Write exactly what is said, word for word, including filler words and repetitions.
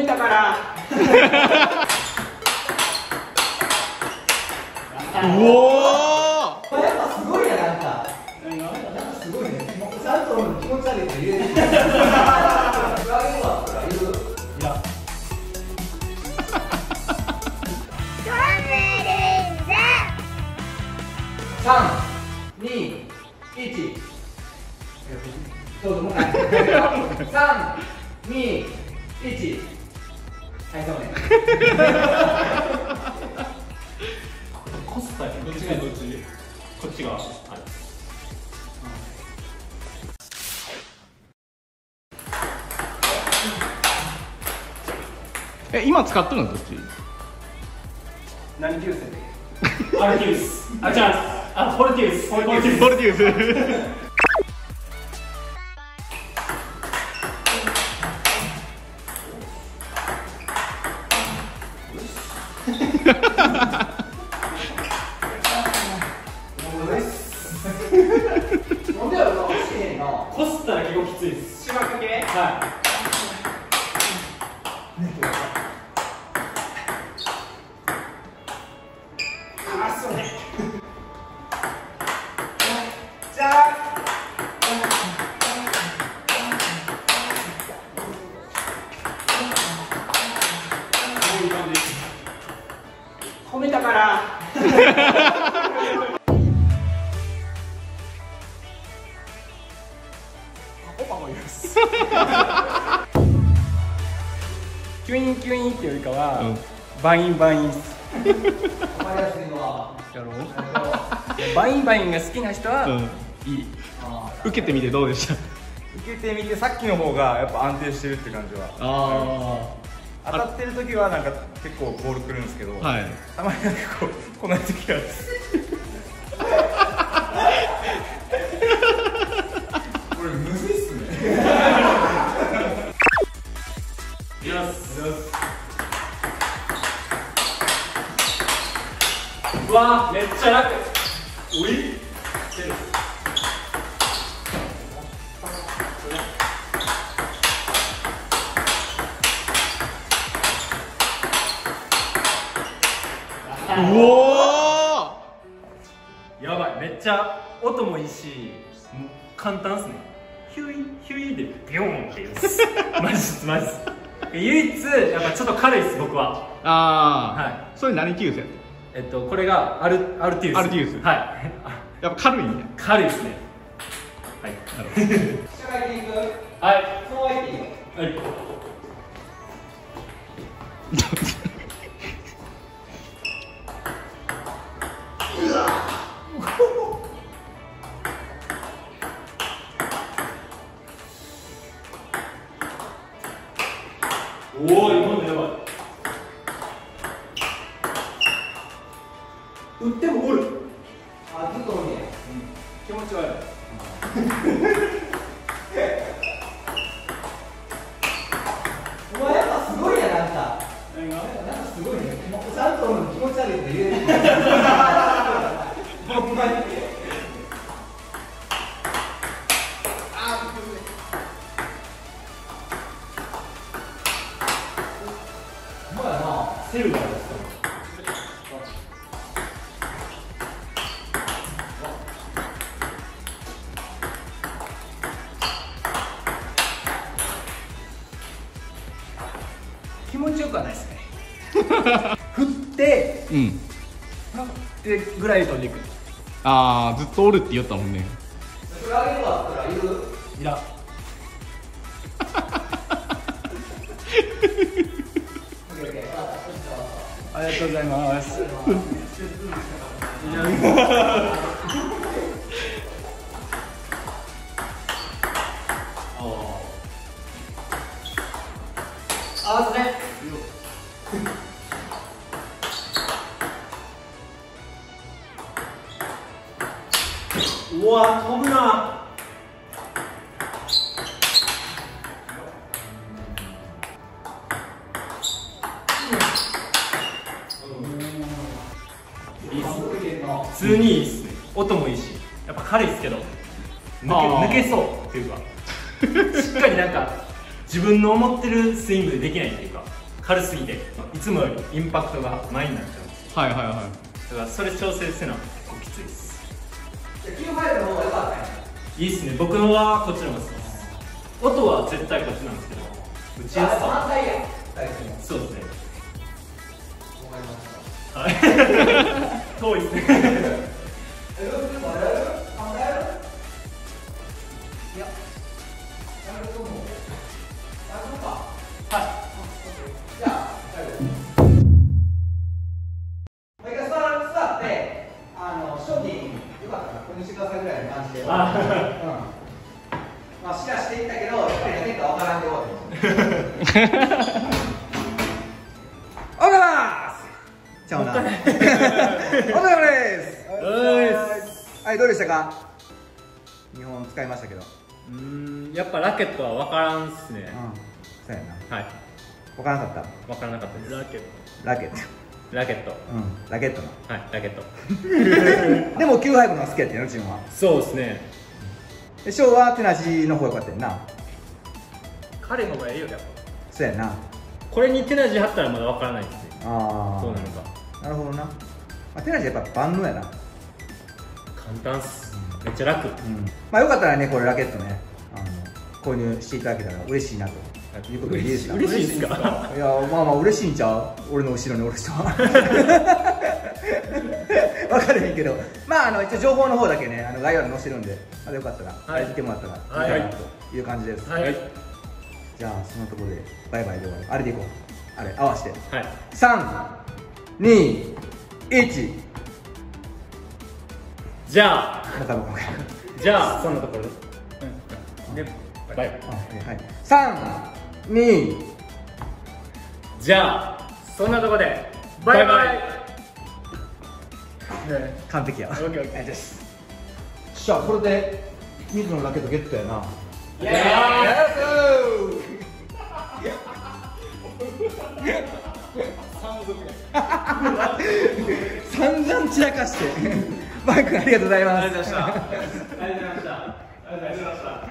めたからうおー、やっぱすごいね、なんかなんかすごいね、サントロの気持ち悪いって言えるフラインはフラインいやさん、に、いちどうぞ、もう一回さん、に、いちはい、そうねコスタイどっちがどっちこっちが、はい、え、今使ってるのどっち何球線アルティウス、あ、じゃああ、フォルティウス、フォルティウス、フォルティウス。こすったら結構きついです。芝掛け？はい。ね、あ、そうね。褒めたからキュインキュインっていうよりかは、うん、バインバインバインバインが好きな人は、うん、いい。受けてみてどうでした？受けてみてさっきの方がやっぱ安定してるって感じは。ああ、当たってる時はなんか結構ボールくるんですけど、はい、たまになんかこうこない時はこれむずいっすね。いきます。うわー、めっちゃ楽。おい。おお、やばい、めっちゃ音もいいし簡単ですね。ヒュイヒュイでビョーンって言うんです。マジですマジです唯一やっぱちょっと軽いです僕は。ああ、はい。それ何球線？えっとこれがアルアルティウス。アルティウス、はい。やっぱ軽いね。軽いですね、はい。なるほど。はい、はい、おお、今のやばい。打ってもゴール。あ、ずっとゴールね。気持ち悪い。お前やっぱすごいね、なんか。なんかすごいね。サントロの気持ち悪いって言える。ほんまに。あ、ごめんね。セルバーですか。気持ちよくはないですね。振って、うん、でぐらい飛んでいく。ああ、ずっとおるって言ったもんね。フラインはフラインいらん。ありがとうございます。あ、ね。うわ、飛ぶな。普通にいいですね。音もいいし、やっぱ軽いですけど抜けそうっていうか、しっかりなんか自分の思ってるスイングでできないっていうか、軽すぎていつもよりインパクトが前になっちゃうんですよ。はいはいはい。だからそれ調整するのは結構きついです。きゅうファイブの方が良かった。いいっすね。僕のはこっちの方が好きです。音は絶対こっちなんですけど、打ちやすさそうですね。わかりました。遠いっすね。いや、やると思う。やるのか。はい。じゃあ、お客さん座って、あの商品よかったら購入してくださいぐらいの感じで、あうん、まあシェアしていったけど、誰が出るかわからんで終わってます。おはようございます。ちゃうな。おはようございます。おはようございます。はい、どうでしたか。日本使いましたけど。うーん、やっぱラケットはわからんっすね。うん、そうやな。はい。分からなかった。分からなかったです。ラケット。ラケット。ラケット。うん。ラケットな。はい。ラケット。でもキューハイブの好きやってんのチームは。そうですね。でショーは手なしの方良かったよな。彼の方がいいよやっぱ。そうやな。これに手なし貼ったらまだ分からないですよ。ああ。そうなのか。なるほどな。まあ、手なしやっぱ万能やな。簡単っす。うん、めっちゃ楽。うん。まあよかったらねこれラケットね、あの購入していただけたら嬉しいなと。いうことでいいですか？嬉しいですか？いや、まあまあ嬉しいんちゃう、俺の後ろにおる人は。分かるんやけど、まああの一応情報の方だけね、あの概要欄に載せてるんで、まだよかったら、はい、見てもらったらいいかな、はい、という感じです。はい、じゃあそのところでバイバイで終わる。あれでいこう。あれ合わせて。はい。三、二、一。じゃあ。じゃあそんなところで。で、バイバイ。はい。三。にじゃあそんなとこでバイバイ。完璧や。オッケーオッケーです。じゃあこれで水野のラケットゲットやな。イエーイ。散々散らかして。バイクありがとうございます。ありがとうございました。ありがとうございました。ありがとうございました。